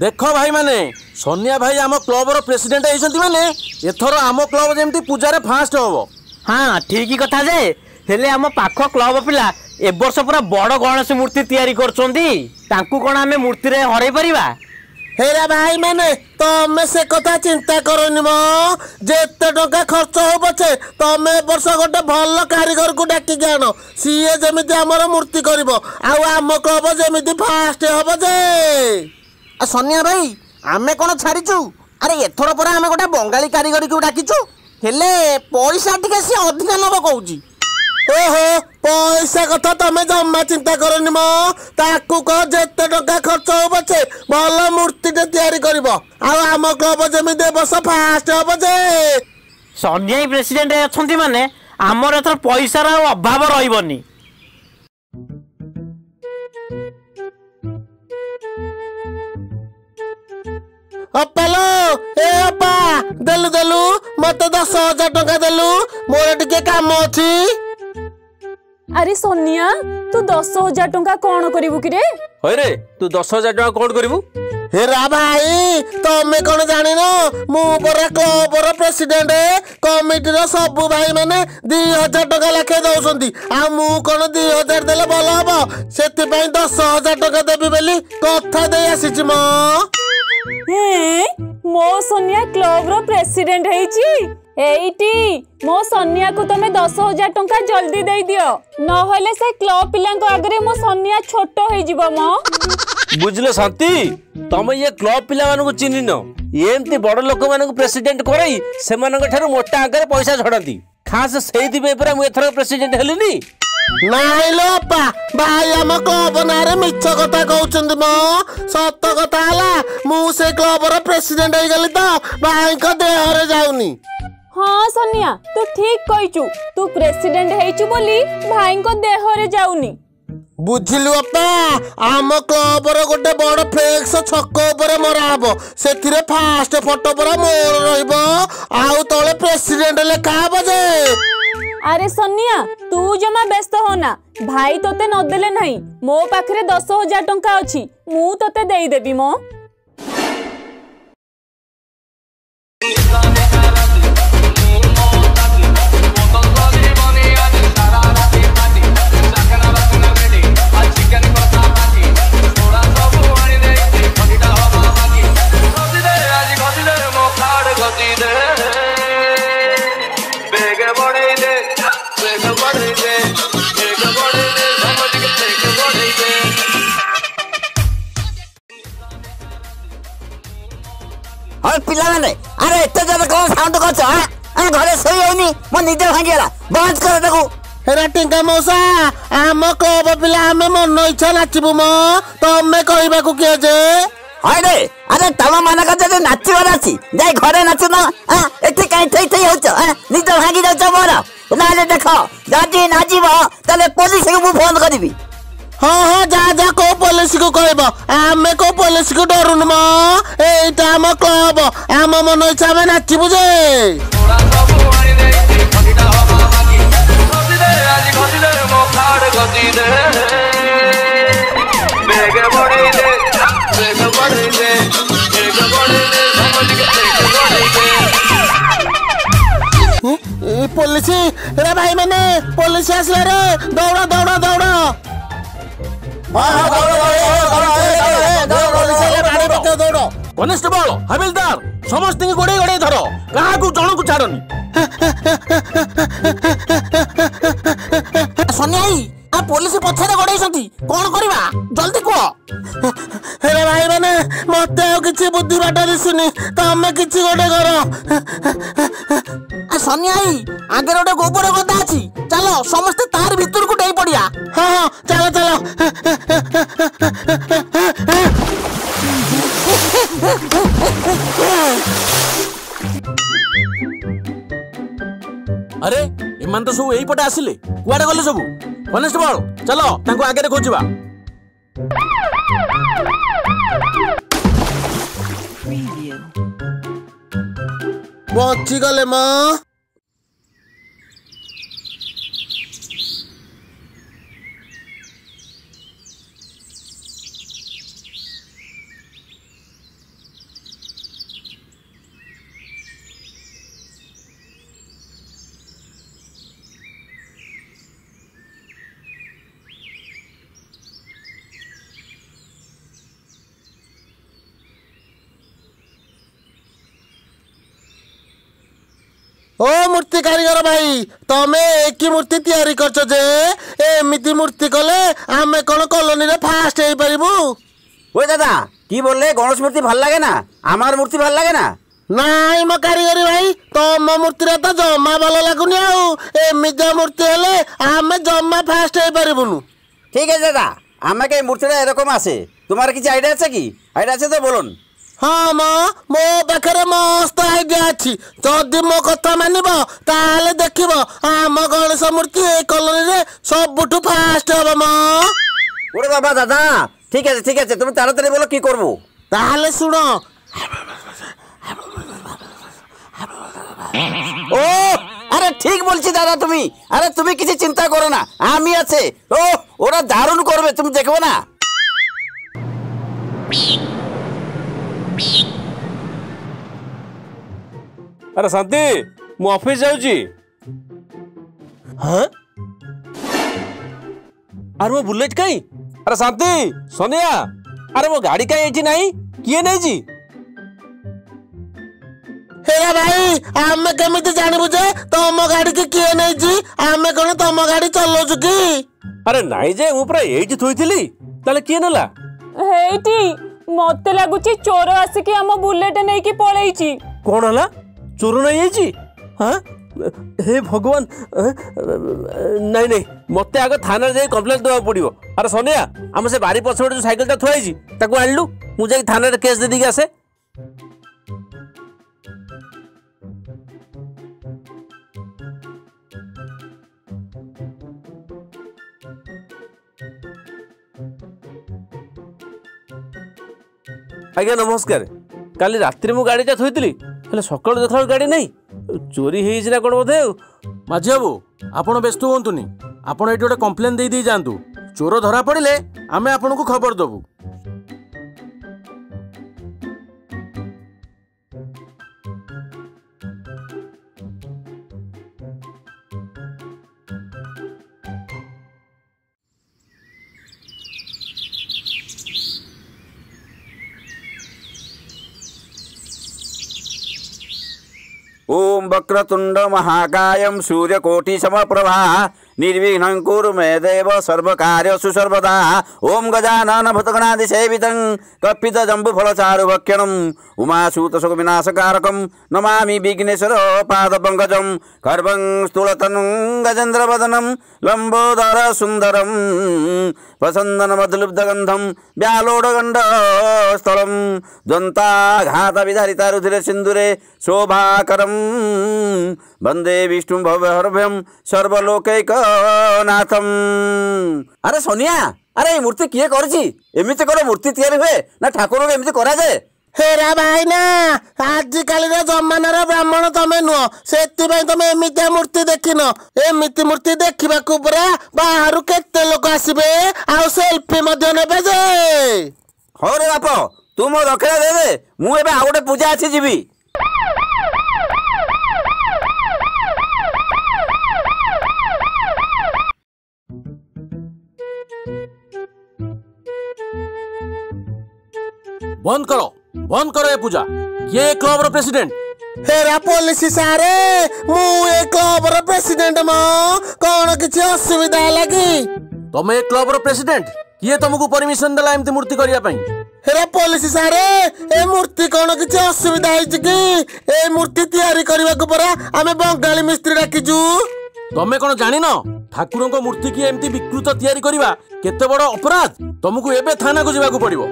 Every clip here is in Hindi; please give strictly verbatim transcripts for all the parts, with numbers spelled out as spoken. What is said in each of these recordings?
देख भाई माने सोनिया भाई आम क्लब प्रेसिडेंट होने एथर आम क्लब जमी पूजा फास्ट हे। हाँ ठीक कथा जे हेले आम पाख क्लब पिला ए वर्ष पूरा बड़ गणेश मूर्ति तैयारी करें मूर्ति हर पार हेरा भाई मैंने तुम से कथा चिंता करनी मो जेते टका खर्च हो पछे तुम वर्ष गोटे भल कारीगर को डाक आण सीए जमी आमर मूर्ति करिवो आउ आम क्लब जमी फास्ट हे जे। आ सोनिया भाई आमे कौन छाड़ीचु अरे एथर पर आम गोटे बंगाली कारीगर को डाकिचु हेले पैसा टिके सी अधिक नब कहूँ। ओहो पैसा कथा तुम जमा चिंता करनी मो ताकू कह जेते टका खर्च हो पछे भल मूर्ति तैयारी करिव आ आम क्लब जमी बस फास्ट हे जे। सोनिया प्रेसिडेंट अछंती माने आमर एथर पैसा रा अभाव रहइबनी। अपालो ए अपा देलु देलु मते दस हजार टका देलु मोर टिके काम अछि। अरे सोनिया तू दस हजार टका कौन करू कि रे अरे तू दस हजार टका कौन करू हेरा भाई तुम कौन जान मु क्लब प्रेसिडेंट कमिटी सबू भाई मैंने दी हजार टका लेखे दौरान आन दी हजार दे भल हम से दस हजार टका देवी बोली कथा दे आसी मो मो सोनिया क्लब प्रेसिडेंट है एटी मो सोनिया को तमें दस हजार टंका जल्दी दे दियो नहले से क्लब पिलां को आगरे मो सोनिया छोटो होई जीव मो बुझले शांति तमे ये क्लब पिला मानु को चिन्हि न एमती बड़ लोक मानु को प्रेसिडेंट करई से मानन के थारो मोटा आगरे पैसा झडती खास सेहि बे पर मु एथरो प्रेसिडेंट हेलिनी नाइ लो अपा भाई हम क्लब नारे मिछ कथा कहउछंद मो सत कथा हला मु से क्लब रो प्रेसिडेंट होई गेली त भाई को देह रे जाउनी। हाँ सोनिया तू ठीक कहिचु तू प्रेसिडेंट हेइचु बोली भाई को देह रे जाउनी बुझिलु अपा आम क्लब रो गोटे बड़ फ्लेक्स छक्को ऊपर मरा हबो सेथिरे फास्ट फोटो पर मोर रहइबो आउ तले प्रेसिडेंट लेखा हबो जे। अरे सोनिया तू जमा व्यस्त होना भाई तोते न देले नहीं मो पाखरे दस हजार टंका अछि मु तोते देई देबी मो। अरे पिला माने अरे एते जब कोन साउंड करछ अरे घरे सोई होनी म निदे भांगी गेला बंद कर देखू हेरा टिंका मौसा हम क्लब पिला हम मन इच्छा नाचिबो म तमे कहबा को के जे हाय रे अरे तमा माने का जे नाचिबो नाची जाय घरे नाचो ना एते काई थई थई होछ निदे भांगी जाछ मोर नाले देखो दादी नाचिबो तले पुलिस को फोन करबी। हाँ हाँ जा जा को पुलिस को कहबो आमे को पुलिस को डरुन म एटा हम क्लब आम मन इच्छा में नाचिबु जे। पुलिस रे भाई मैंने पुलिस आसला रे दौड़ा दौड़ा दौड़ा। हाँ हाँ दौड़ो दौड़ो दौड़ो कॉन्स्टेबल हविलदार समस्त गोड़े गोड़े धरो कहा जन को छाड़नी। सोनिया आ पुलिस पछारे गोड़े कौन करवा जल्दी कह हेरे भाई मैंने मत कि बुद्धि बाट दिशुनि तुम किसी गोटे कर। सोनिया आगे गोटे गोबर गदा अच्छी चलो समस्ते तार भीतर को डे पड़िया। हाँ हाँ चलो चलो अरे इमान तो सब यहीपटे आसिले कुआडे गले सब कॉन्स्टेबल चलो तांको आगे खोजवा। बची गले मां ओ मूर्ति कारीगर भाई तमें एक ही मूर्ति तैयारी करछो जे एमिति मूर्ति कले आमे कोन कॉलोनी रे फास्ट हेई परिबू। ओए दादा की बोलले गणेश मूर्ति ভাল लागे ना आमार मूर्ति ভাল लागे ना? नाई मो कारीगर भाई तम मूर्ति रे त जम्मा ভাল लागुनी आउ एमिति मूर्ति हेले आमे जम्मा फास्ट हेई परिबुनु। ठीक है दादा आमे के मूर्ति रे एरकम आसे तुम्हार किछ आईडिया আছে কি? आईडिया আছে তো বলুন। हाँ माँ मो पाखे मस्त आईडिया अच्छी जदि मो कथा मानव ताले देख आम गणेश मूर्ति कॉलोनी रे सबुठ फास्ट हम माँ। ओरे बाबा दादा ठीक है ठीक है तुम ताड़ाताड़ी बोलो की करबो ताले सुन। ओ अरे ठीक बोलची दादा तुम्ही अरे तुम्ही किसी चिंता करो ना आमी आछे। ओ ओरा दारुण करबे तुम देखबो ना। अरे शांति मु ऑफिस जाऊची। हाँ अरे वो बुलेट कहीं? अरे शांति सोनिया अरे वो गाड़ी कहीं एठी नहीं किए नहीं जी? हेरा भाई आमे केमिति जानबु जे तम गाड़ी के किए नहीं जी आमे कोन तम गाड़ी चलाउछु की? अरे नहीं जे ऊपर एठी थोइथिली तले किए नला हेठी मते लागुची चोर आसी की हम बुलेट नै की पळैची। कोन होला चोर नै आईची? हां हे भगवान नहीं नहीं मते आगे थाना जाई कंप्लेंट देवा पड़ियो। अरे सोनिया हम से बारी पछोड़ जो साइकिल ता थोईची ताको आनलु मु जाई थाना रे केस दे दी आसे। आज्ञा नमस्कार काली रात्रि मु गाड़ी ता थोईतली हेले सकाळ देखला गाड़ी नहीं चोरी हेई जना कोन बोधे। माझी बाबू आपण व्यस्त होंतुनी आपण एटी ओटा कंप्लेन देई देई जांतु चोर धरा पड़िले आमे आपण को खबर देबू। ओम वक्रतुंड महाकायं सूर्यकोटि समप्रभा निर्विघ्नं कुरु मे देव सर्वकार्येषु सर्वदा ओं गजानन भुतगणादिसेवितं कपितजम्बुफलचारुभक्षणं उमासूतसुखविनाशकारकं नमामि विघ्नेश्वर पादपङ्कजं खर्वं स्थूलतनुं गजेन्द्रवदनं लम्बोदरसुन्दरं प्रसन्नमधुलिब्धगन्धं व्यालोडगण्डस्थलं द्वन्ताघातविधारितारुधिरसिन्दूरे शोभाकरं वंदे विष्णुं भवभयहरभयं सर्वलोकैक नाथम। अरे सोनिया अरे मूर्ति किए करची? एमिति कर मूर्ति तैयारी हुए ना ठाकुर को एमिति करा जाए? हेरा भाई ना आजिकाल जमान ब्राह्मण तमें नुह से तुम एमितिया मूर्ति देखिन एमिति मूर्ति देखा पूरा बाहर केते लोक आसबे आ सेल्फी मध्य नेबे जे। हो रे बाप तू मो रखड़ा दे दे मु एबे आ गोटे पूजा अछि जीवी। बंद करो बंद करो ये पूजा ये क्लब रो प्रेसिडेंट। हेरा पुलिस सारे मु ए क्लब रो प्रेसिडेंट मो कोन किछि असुविधा लागी? तमे ए क्लब रो प्रेसिडेंट किए तुमको परमिशन देला एमती मूर्ति करिया पई? हेरा पुलिस सारे ए मूर्ति कोन किछि असुविधा होइछि की? ए मूर्ति तैयारी करबा को परा आमे बंगाली मिस्त्री राखिजू। तमे कोन जानिनो ठाकुर को मूर्ति की एमती विकृत तैयारी करबा केते बड़ अपराध तुमको एबे थाना को जीवा को पड़िवो।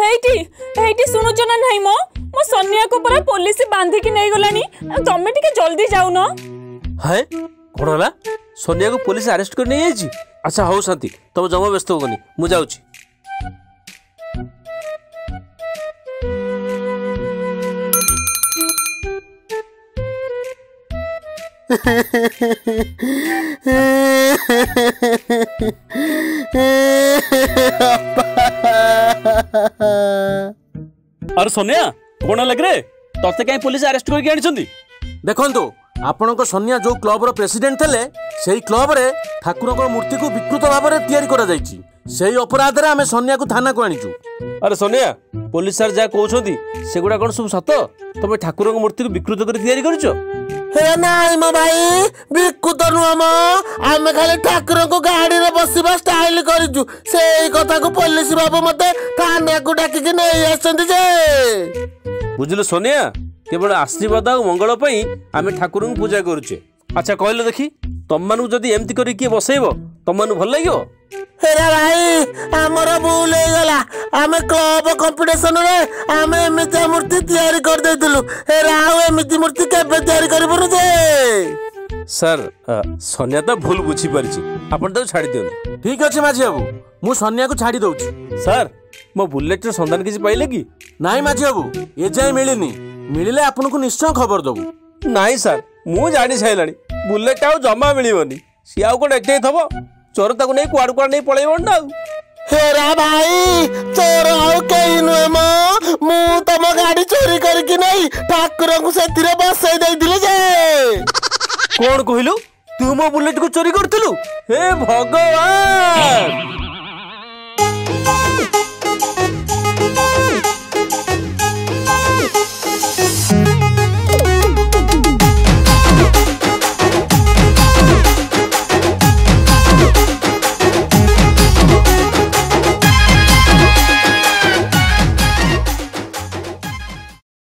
हेटी हेटी सुनो जना नाही मो मो सोनिया को पूरा पुलिस बांधी की नहीं गलानी तमे टिके जल्दी जाऊ न। हाय कोनला सोनिया को पुलिस अरेस्ट कर नहीं आईची? अच्छा हो शांति तब जमा व्यस्त होगनी मु जाऊची। अरे सोनिया कोन लग रे तोते कहीं पुलिस अरेस्ट कर के आनी छंदी? देखंतु आपण सोनिया जो क्लब प्रेसिडेंट थे से क्लब रे ठाकुर मूर्ति को विकृत भाव में या अपराध रे आम सोनिया को थाना को आनीचु। अरे सोनिया पुलिस सर जहाँ कहते से गुड़ा कौन सब सत तुम ठाकुर मूर्ति को विकृत कर हे मो भाई बिकुत नुहम आम खाली ठाकुर को गाड़ी में बसवा स्टाइल करू से कथा को पुलिस बाबू मत थाना को डाक बुझल सोनिया केवल आशीर्वाद आ मंगल आम ठाकुर को पूजा करुचे। अच्छा कहल देखी तुम मानू जदि एमती कर किए बसैब तुम मानू भल लगे। हेरा भाई आमर भूल होगा आम क्लब कंपिटिशन आम एमती मूर्ति तैयारी कर देलु हेरा एमती मूर्ति केबे तैयारी करबनु जे सर सोनिया तो भूल बुझी पारिछि आपण तो छाड़ी दियौ। ठीक अछि माझी बाबू मु सोनिया को छाड़ी दउ छी। सर मो बुलेट रे संधान किछि पाइले की नाही माझी बाबू ए जाय मिलिनी मिलिले आपण को निश्चय खबर दबु। नाही सर मु जानि सैलाणी बुलेट आ जमा मिलिबनी सी आ को डेटे थबो चोर तक नहीं कुआड़ कुआड़ नहीं पड़े ना। हेरा भाई चोर आउ कहीं नुहे मो मु तुम गाड़ी चोरी करके नहीं ठाकुर को सेतिर बसई दे दिले जे कोन कहलू तू मो बुलेट को चोरी करतलू हे भगवान।